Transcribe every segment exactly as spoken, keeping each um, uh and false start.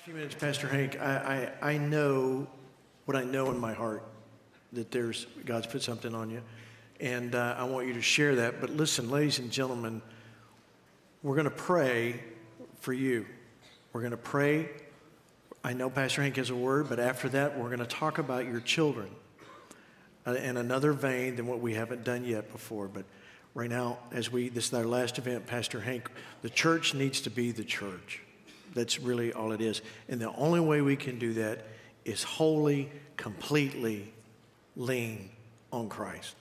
Just a few minutes, Pastor Hank. I, I, I know what I know in my heart, that there's God's put something on you, and uh, I want you to share that. But listen, ladies and gentlemen, we're going to pray for you. We're going to pray. I know Pastor Hank has a word, but after that, we're going to talk about your children uh, in another vein than what we haven't done yet before. But right now, as we this is our last event, Pastor Hank, the church needs to be the church. That's really all it is. And the only way we can do that is wholly, completely lean on Christ.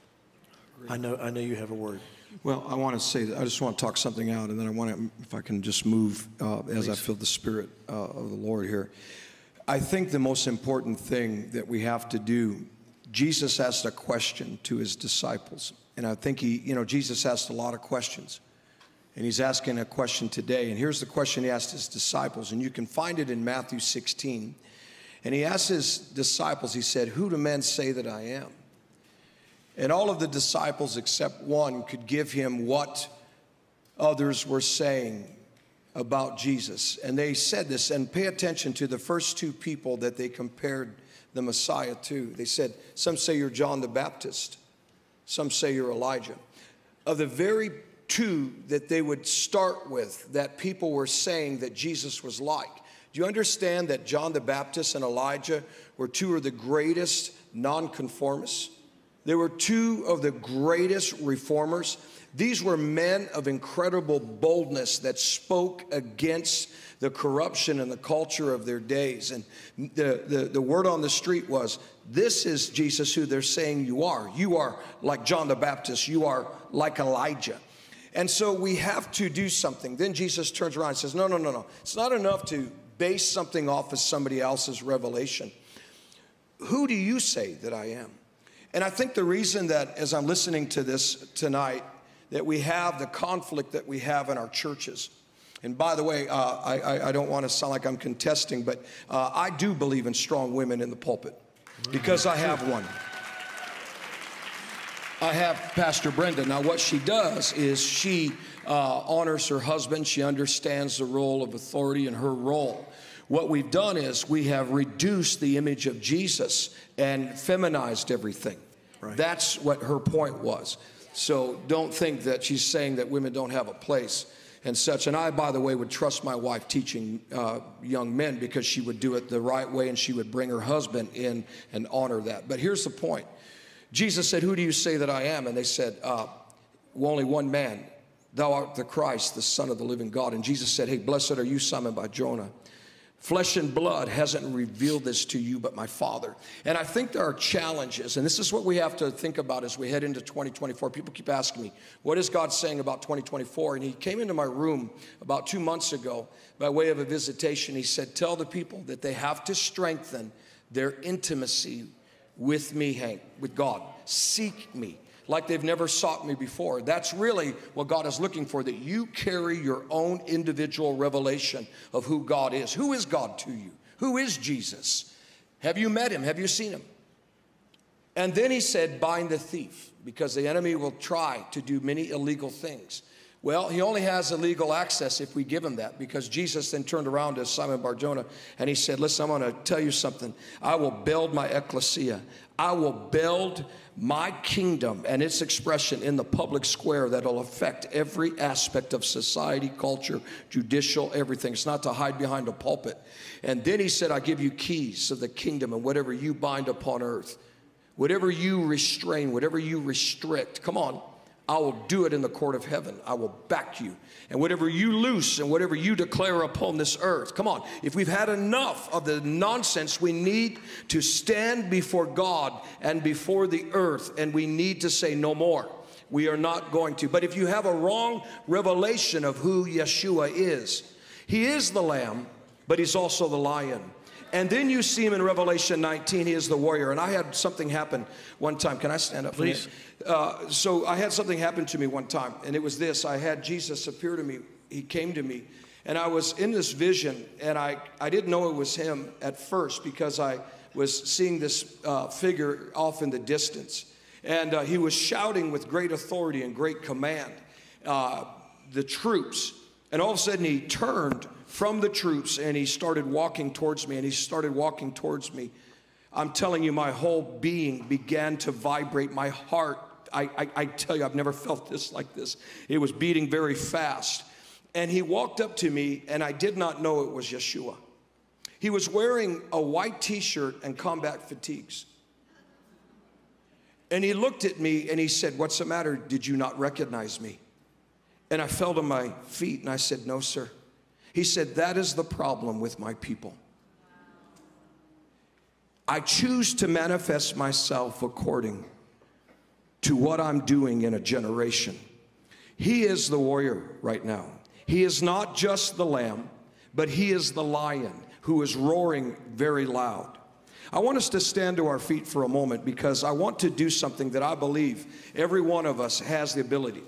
I know I know you have a word. Well, I want to say that I just want to talk something out, and then I want to, if I can just move uh, as Please. I feel the Spirit uh, of the Lord here. I think the most important thing that we have to do, Jesus asked a question to his disciples. And I think he, you know, Jesus asked a lot of questions. And he's asking a question today. And here's the question he asked his disciples. And you can find it in Matthew sixteen. And he asked his disciples, he said, "Who do men say that I am?" And all of the disciples except one could give him what others were saying about Jesus. And they said this, and pay attention to the first two people that they compared the Messiah to. They said, "Some say you're John the Baptist. Some say you're Elijah." Of the very two that they would start with that people were saying that Jesus was like. Do you understand that John the Baptist and Elijah were two of the greatest nonconformists? They were two of the greatest reformers. These were men of incredible boldness that spoke against the corruption and the culture of their days. And the, the, the word on the street was, this is Jesus who they're saying you are. You are like John the Baptist. You are like Elijah. And so we have to do something. Then Jesus turns around and says, no, no, no, no. It's not enough to base something off of somebody else's revelation. Who do you say that I am? And I think the reason that, as I'm listening to this tonight, that we have the conflict that we have in our churches. And by the way, uh, I, I, I don't want to sound like I'm contesting, but uh, I do believe in strong women in the pulpit because I have one. I have Pastor Brenda. Now, what she does is she uh, honors her husband. She understands the role of authority and her role. What we've done is we have reduced the image of Jesus and feminized everything. Right. That's what her point was. So don't think that she's saying that women don't have a place and such. And I, by the way, would trust my wife teaching uh, young men because she would do it the right way and she would bring her husband in and honor that. But here's the point. Jesus said, "Who do you say that I am?" And they said, uh, only one man, thou art the Christ, the Son of the living God. And Jesus said, "Hey, blessed are you, Simon Bar-Jonah. Flesh and blood hasn't revealed this to you, but my Father." And I think there are challenges, and this is what we have to think about as we head into twenty twenty-four. People keep asking me, what is God saying about twenty twenty-four? And he came into my room about two months ago by way of a visitation. He said, tell the people that they have to strengthen their intimacy with me, Hank, with God. Seek me like they've never sought me before. That's really what God is looking for, that you carry your own individual revelation of who God is. Who is God to you? Who is Jesus? Have you met him? Have you seen him? And then he said, bind the thief, because the enemy will try to do many illegal things. Well, he only has illegal access if we give him that, because Jesus then turned around to Simon Bar-Jonah and he said, listen, I'm going to tell you something. I will build my ecclesia. I will build my kingdom and its expression in the public square that will affect every aspect of society, culture, judicial, everything. It's not to hide behind a pulpit. And then he said, I give you keys of the kingdom, and whatever you bind upon earth, whatever you restrain, whatever you restrict, come on, I will do it in the court of heaven. I will back you. And whatever you loose and whatever you declare upon this earth, come on. If we've had enough of the nonsense, we need to stand before God and before the earth, and we need to say no more. We are not going to. But if you have a wrong revelation of who Yeshua is, he is the lamb, but he's also the lion. And then you see him in Revelation nineteen, he is the warrior. And I had something happen one time. Can I stand up, please? Uh, so I had something happen to me one time, and it was this. I had Jesus appear to me. He came to me, and I was in this vision, and I, I didn't know it was him at first because I was seeing this uh, figure off in the distance. And uh, he was shouting with great authority and great command, uh, the troops. And all of a sudden he turned from the troops, and he started walking towards me, and he started walking towards me. I'm telling you, my whole being began to vibrate. My heart, I, I, I tell you, I've never felt this like this. It was beating very fast. And he walked up to me, and I did not know it was Yeshua. He was wearing a white T-shirt and combat fatigues. And he looked at me, and he said, "What's the matter? Did you not recognize me?" And I fell to my feet, and I said, "No, sir." He said, "That is the problem with my people. I choose to manifest myself according to what I'm doing in a generation." He is the warrior right now. He is not just the lamb, but he is the lion who is roaring very loud. I want us to stand to our feet for a moment, because I want to do something that I believe every one of us has the ability.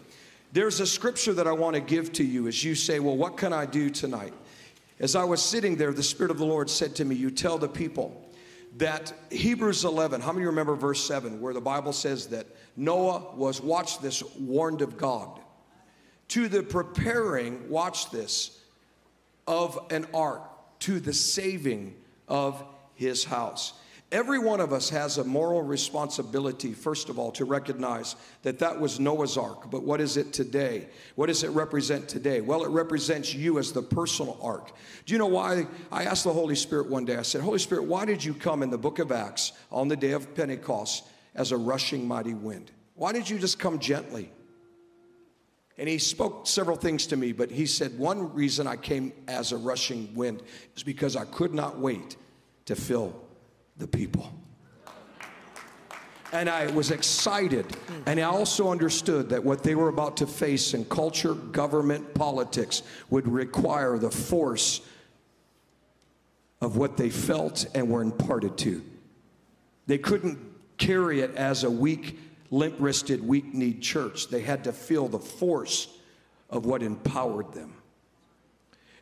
There's a scripture that I want to give to you as you say, "Well, what can I do tonight?" As I was sitting there, the Spirit of the Lord said to me, "You tell the people that Hebrews eleven, how many remember verse seven, where the Bible says that Noah was, watch this, warned of God. To the preparing, watch this, of an ark, to the saving of his house." Every one of us has a moral responsibility, first of all, to recognize that that was Noah's ark. But what is it today? What does it represent today? Well, it represents you as the personal ark. Do you know why? I asked the Holy Spirit one day, I said, "Holy Spirit, why did you come in the book of Acts on the day of Pentecost as a rushing mighty wind? Why did you just come gently?" And he spoke several things to me, but he said, "One reason I came as a rushing wind is because I could not wait to fill the people." And I was excited, and I also understood that what they were about to face in culture, government, politics would require the force of what they felt and were imparted to. They couldn't carry it as a weak, limp-wristed, weak-kneed church. They had to feel the force of what empowered them.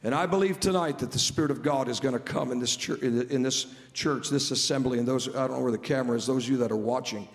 And I believe tonight that the Spirit of God is going to come in this church, in this church, this assembly, and those, I don't know where the camera is, those of you that are watching,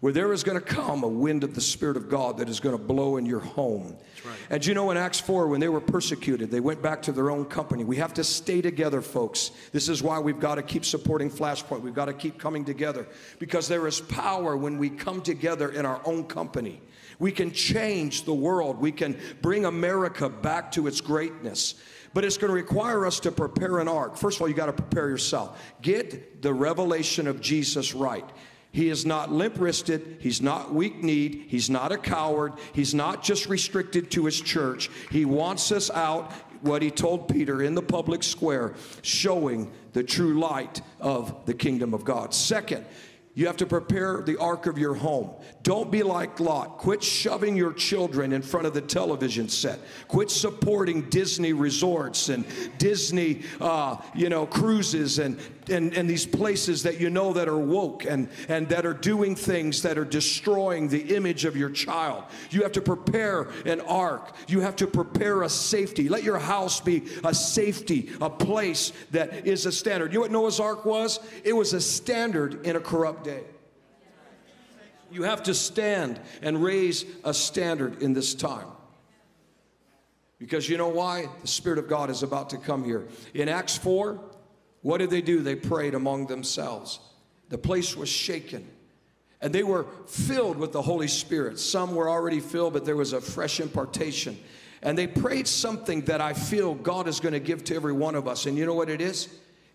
where there is going to come a wind of the Spirit of God that is going to blow in your home. That's right. And you know, in Acts four, when they were persecuted, they went back to their own company. We have to stay together, folks. This is why we've got to keep supporting Flashpoint. We've got to keep coming together, because there is power when we come together in our own company. We can change the world. We can bring America back to its greatness. But it's going to require us to prepare an ark. First of all, you got to prepare yourself. Get the revelation of Jesus right. He is not limp-wristed. He's not weak-kneed. He's not a coward. He's not just restricted to his church. He wants us out, what he told Peter in the public square, showing the true light of the kingdom of God. Second, you have to prepare the ark of your home. Don't be like Lot. Quit shoving your children in front of the television set. Quit supporting Disney resorts and Disney, uh, you know, cruises and, and, and these places that you know that are woke and, and that are doing things that are destroying the image of your child. You have to prepare an ark. You have to prepare a safety. Let your house be a safety, a place that is a standard. You know what Noah's ark was? It was a standard in a corrupt day. You have to stand and raise a standard in this time, because you know why? The Spirit of God is about to come here. In Acts four, what did they do? They prayed among themselves. The place was shaken, and they were filled with the Holy Spirit. Some were already filled, but there was a fresh impartation, and they prayed something that I feel God is going to give to every one of us. And you know what it is?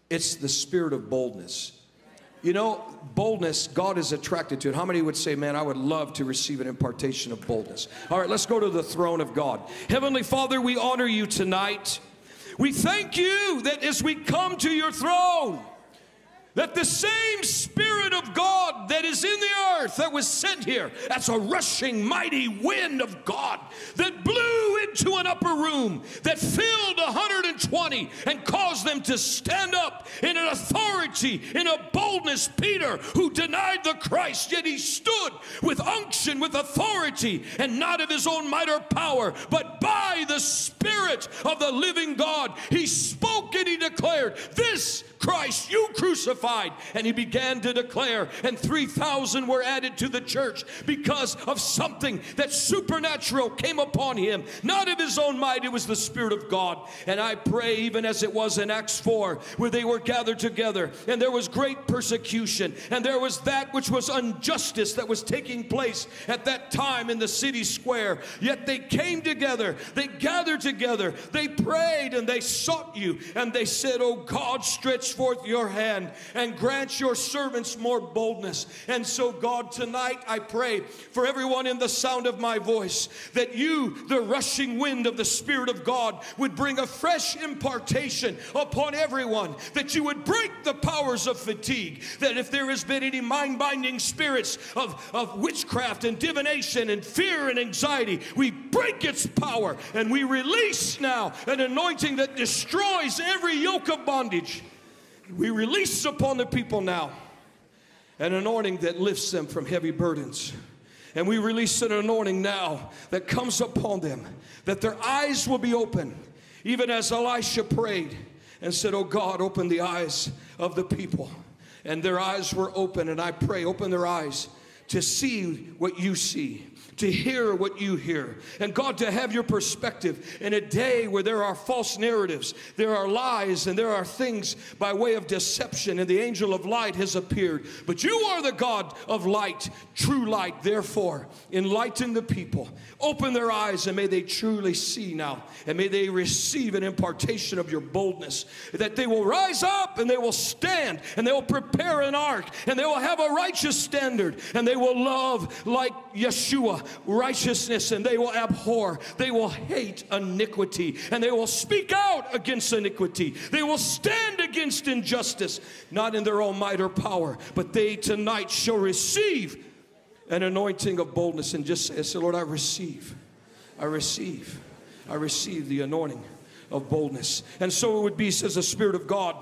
It's the spirit of boldness. You know, boldness, God is attracted to it. How many would say, "Man, I would love to receive an impartation of boldness"? All right, let's go to the throne of God. Heavenly Father, we honor you tonight. We thank you that as we come to your throne, that the same Spirit of God that is in the earth that was sent here, that's a rushing mighty wind of God that blew into an upper room that filled one hundred twenty and caused them to stand up in an authority, in a boldness. Peter, who denied the Christ, yet he stood with unction, with authority, and not of his own might or power, but by the Spirit of the living God. He spoke and he declared, this Christ you crucified. And he began to declare, and three thousand were added to the church because of something that supernatural came upon him. Not of his own might, it was the Spirit of God. And I pray, even as it was in Acts four, where they were gathered together, and there was great persecution, and there was that which was injustice that was taking place at that time in the city square. Yet they came together, they gathered together, they prayed, and they sought you, and they said, oh God, stretch forth your hand and grant your servants more boldness. And so, God, tonight I pray for everyone in the sound of my voice, that you, the rushing wind of the Spirit of God, would bring a fresh impartation upon everyone, that you would break the powers of fatigue, that if there has been any mind-binding spirits of, of witchcraft and divination and fear and anxiety, we break its power, and we release now an anointing that destroys every yoke of bondage. We release upon the people now an anointing that lifts them from heavy burdens. And we release an anointing now that comes upon them, that their eyes will be open, even as Elisha prayed and said, oh God, open the eyes of the people. And their eyes were open, and I pray, open their eyes to see what you see, to hear what you hear, and God, to have your perspective in a day where there are false narratives, there are lies, and there are things by way of deception, and the angel of light has appeared. But you are the God of light, true light. Therefore, enlighten the people, open their eyes, and may they truly see now, and may they receive an impartation of your boldness, that they will rise up, and they will stand, and they will prepare an ark, and they will have a righteous standard, and they will love like Yeshua righteousness, and they will abhor, they will hate iniquity, and they will speak out against iniquity. They will stand against injustice, not in their own might or power, but they tonight shall receive an anointing of boldness. And just say, say, Lord, I receive, I receive, I receive the anointing of boldness. And so it would be, says the Spirit of God,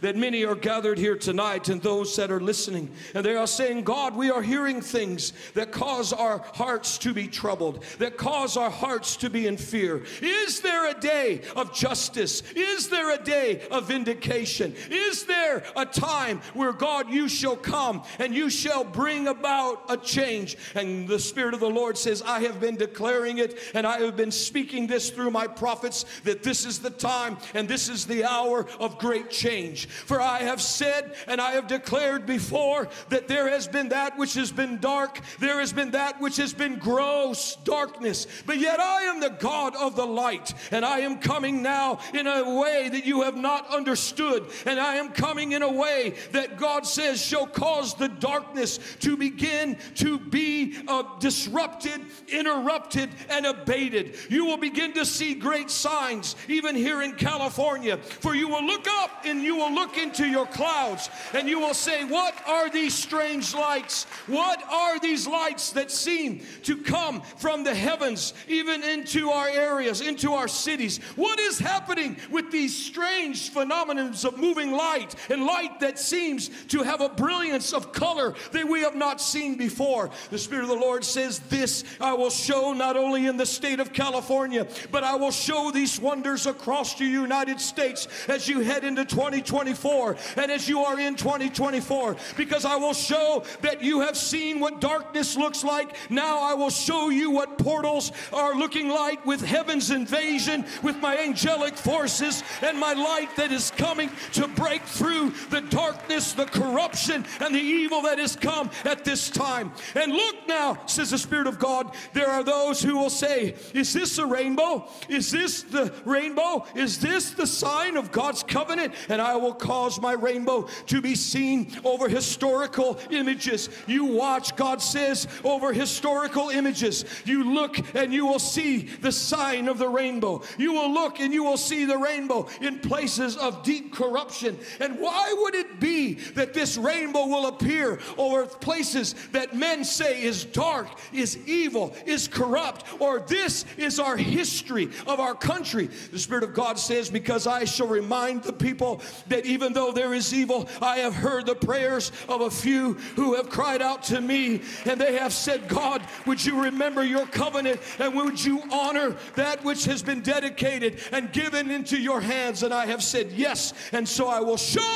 that many are gathered here tonight, and those that are listening, and they are saying, God, we are hearing things that cause our hearts to be troubled, that cause our hearts to be in fear. Is there a day of justice? Is there a day of vindication? Is there a time where, God, you shall come and you shall bring about a change? And the Spirit of the Lord says, I have been declaring it, and I have been speaking this through my prophets, that this is the time and this is the hour of great change. For I have said and I have declared before that there has been that which has been dark, there has been that which has been gross darkness, but yet I am the God of the light, and I am coming now in a way that you have not understood, and I am coming in a way that God says shall cause the darkness to begin to be uh, disrupted, interrupted, and abated. You will begin to see great signs even here in California, for you will look up and you will look into your clouds, and you will say, what are these strange lights? What are these lights that seem to come from the heavens, even into our areas, into our cities? What is happening with these strange phenomena of moving light, and light that seems to have a brilliance of color that we have not seen before? The Spirit of the Lord says, this I will show not only in the state of California, but I will show these wonders across the United States as you head into twenty twenty-four, and as you are in twenty twenty-four, because I will show that you have seen what darkness looks like. Now I will show you what portals are looking like with heaven's invasion, with my angelic forces and my light that is coming to break through the darkness, the corruption, and the evil that has come at this time. And look now, says the Spirit of God, there are those who will say, is this a rainbow? Is this the rainbow? Is this the sign of God's covenant? And I will cause my rainbow to be seen over historical images. You watch, God says, over historical images. You look and you will see the sign of the rainbow. You will look and you will see the rainbow in places of deep corruption. And Why would it be that this rainbow will appear over places that men say is dark, is evil, is corrupt, or this is our history of our country? The Spirit of God says, because I shall remind the people that even though there is evil, I have heard the prayers of a few who have cried out to me, and they have said, God, would you remember your covenant, and would you honor that which has been dedicated and given into your hands? And I have said yes, and so I will show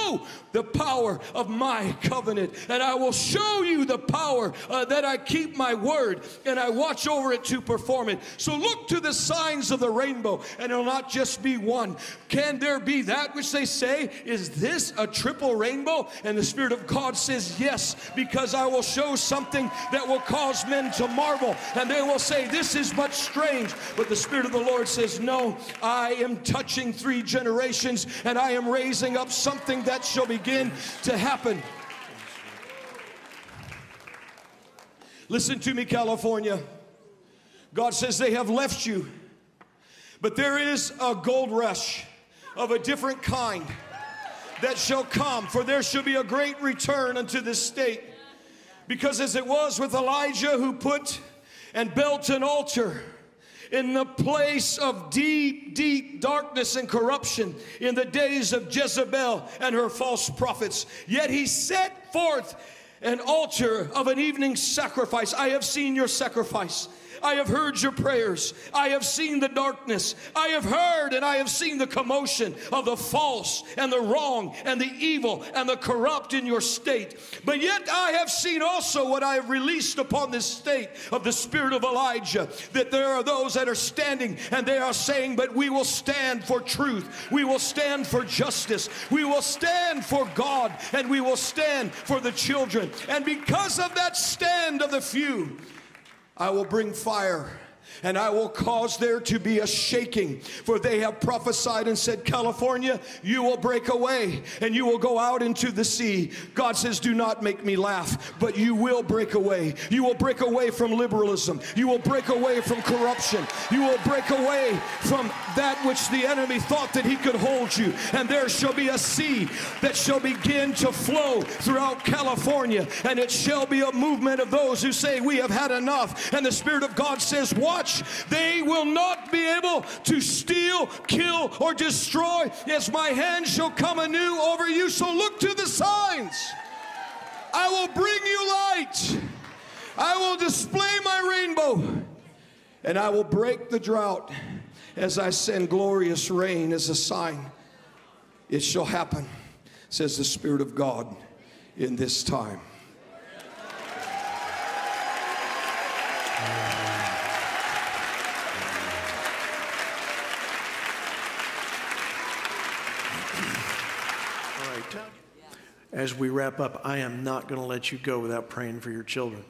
the power of my covenant, and I will show you the power uh, that I keep my word, and I watch over it to perform it. So look to the signs of the rainbow, and it'll not just be one. Can there be that which they say, is this a triple rainbow? And the Spirit of God says yes, because I will show something that will cause men to marvel, and they will say, this is much strange. But the Spirit of the Lord says, no, I am touching three generations, and I am raising up something that shall begin to happen. Listen to me, California. God says they have left you, but there is a gold rush of a different kind that shall come, for there shall be a great return unto this state. Because as it was with Elijah, who put and built an altar in the place of deep, deep darkness and corruption in the days of Jezebel and her false prophets, yet he set forth an altar of an evening sacrifice. I have seen your sacrifice. I have heard your prayers. I have seen the darkness. I have heard and I have seen the commotion of the false and the wrong and the evil and the corrupt in your state. But yet I have seen also what I have released upon this state of the spirit of Elijah, that there are those that are standing and they are saying, but we will stand for truth. We will stand for justice. We will stand for God, and we will stand for the children. And because of that stand of the few, I will bring fire, and I will cause there to be a shaking, for they have prophesied and said, California, you will break away, and you will go out into the sea. God says, do not make me laugh, but you will break away. You will break away from liberalism. You will break away from corruption. You will break away from that which the enemy thought that he could hold you, and there shall be a sea that shall begin to flow throughout California, and it shall be a movement of those who say, we have had enough. And the Spirit of God says, watch. They will not be able to steal, kill, or destroy, as my hand shall come anew over you. So look to the signs. I will bring you light. I will display my rainbow. And I will break the drought as I send glorious rain as a sign. It shall happen, says the Spirit of God, in this time. As we wrap up, I am not going to let you go without praying for your children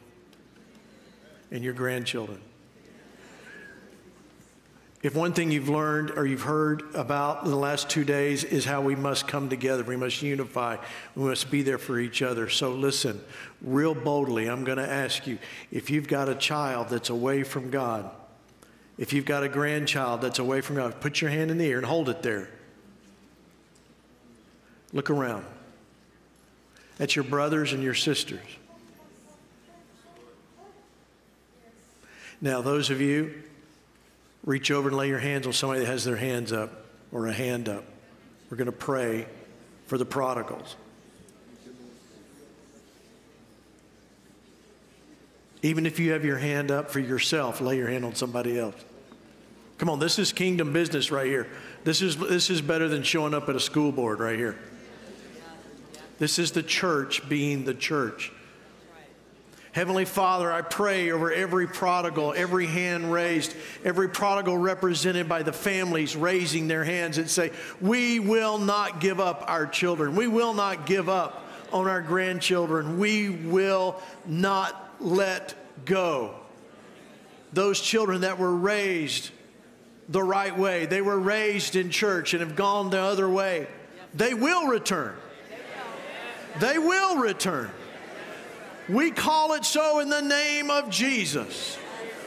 and your grandchildren. If one thing you've learned or you've heard about in the last two days is how we must come together, we must unify, we must be there for each other. So listen, real boldly, I'm going to ask you, if you've got a child that's away from God, if you've got a grandchild that's away from God, put your hand in the air and hold it there. Look around. That's your brothers and your sisters. Now, those of you, reach over and lay your hands on somebody that has their hands up or a hand up. We're going to pray for the prodigals. Even if you have your hand up for yourself, lay your hand on somebody else. Come on, this is kingdom business right here. This is, this is better than showing up at a school board right here. This is the church being the church. Heavenly Father, I pray over every prodigal, every hand raised, every prodigal represented by the families raising their hands and say, we will not give up our children. We will not give up on our grandchildren. We will not let go. Those children that were raised the right way, they were raised in church and have gone the other way, they will return. They will return. We call it so in the name of Jesus.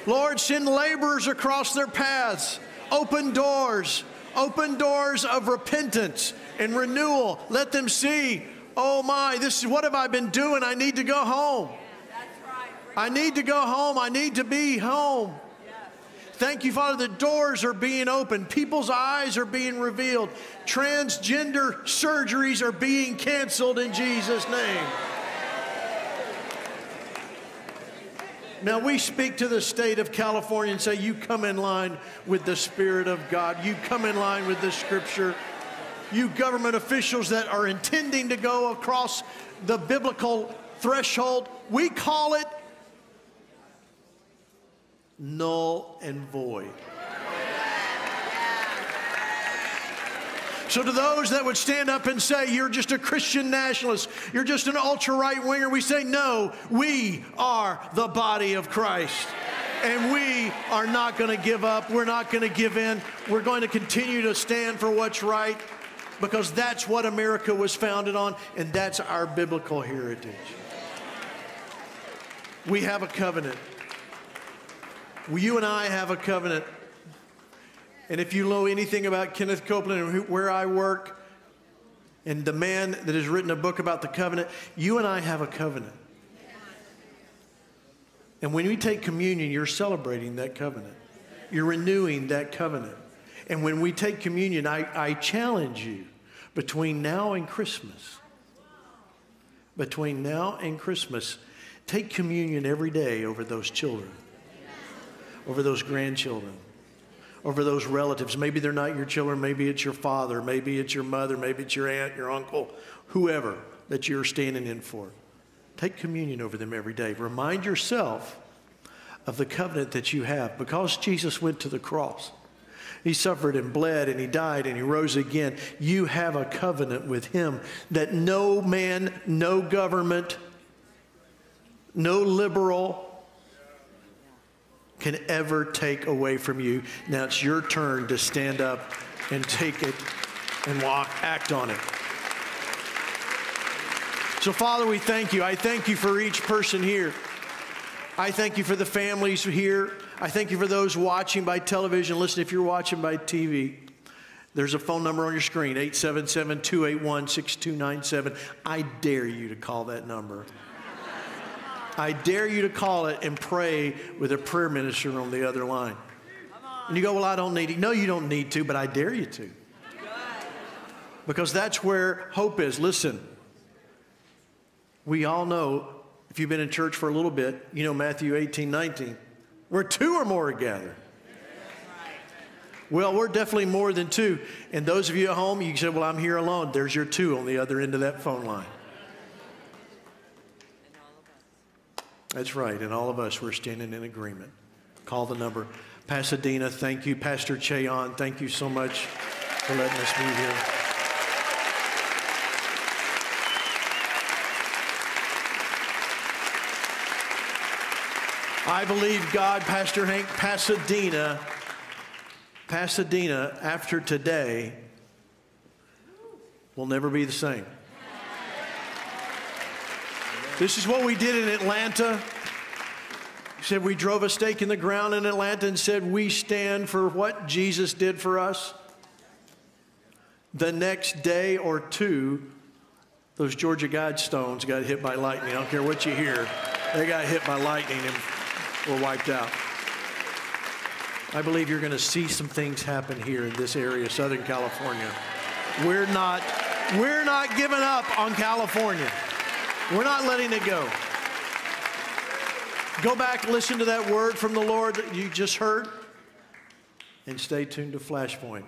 Lord, send laborers across their paths. Open doors. Open doors of repentance and renewal. Let them see, oh my, this is what have I been doing? I need to go home. Yeah, that's right. I need to go home. I need to be home. Yes. Thank you, Father. The doors are being opened. People's eyes are being revealed. Transgender surgeries are being canceled in Jesus' name. Now, we speak to the state of California and say, you come in line with the Spirit of God. You come in line with the Scripture. You government officials that are intending to go across the biblical threshold, we call it null and void. So to those that would stand up and say, you're just a Christian nationalist, you're just an ultra-right winger, we say, no, we are the body of Christ. And we are not going to give up. We're not going to give in. We're going to continue to stand for what's right, because that's what America was founded on, and that's our biblical heritage. We have a covenant. You and I have a covenant. And if you know anything about Kenneth Copeland and where I work, and the man that has written a book about the covenant, you and I have a covenant. And when we take communion, you're celebrating that covenant. You're renewing that covenant. And when we take communion, I, I challenge you, between now and Christmas, between now and Christmas, take communion every day over those children, over those grandchildren, over those relatives. Maybe they're not your children. Maybe it's your father. Maybe it's your mother. Maybe it's your aunt, your uncle, whoever that you're standing in for. Take communion over them every day. Remind yourself of the covenant that you have, because Jesus went to the cross. He suffered and bled and he died and he rose again. You have a covenant with him that no man, no government, no liberal can ever take away from you. Now it's your turn to stand up and take it and walk, act on it. So Father, we thank you. I thank you for each person here. I thank you for the families here. I thank you for those watching by television. Listen, if you're watching by T V, there's a phone number on your screen, eight seven seven, two eight one, six two nine seven. I dare you to call that number. I dare you to call it and pray with a prayer minister on the other line. And you go, well, I don't need it. No, you don't need to, but I dare you to. Because that's where hope is. Listen, we all know, if you've been in church for a little bit, you know Matthew eighteen, nineteen, where two or more are gathered. Well, we're definitely more than two. And those of you at home, you say, well, I'm here alone. There's your two on the other end of that phone line. That's right, and all of us, we're standing in agreement. Call the number. Pasadena, thank you. Pastor Cheon, thank you so much for letting us be here. I believe God, Pastor Hank, Pasadena, Pasadena, after today, will never be the same. This is what we did in Atlanta. He said we drove a stake in the ground in Atlanta and said we stand for what Jesus did for us. The next day or two, those Georgia Guidestones got hit by lightning. I don't care what you hear. They got hit by lightning and were wiped out. I believe you're going to see some things happen here in this area, Southern California. We're not, we're not giving up on California. We're not letting it go. Go back, listen to that word from the Lord that you just heard, and stay tuned to Flashpoint.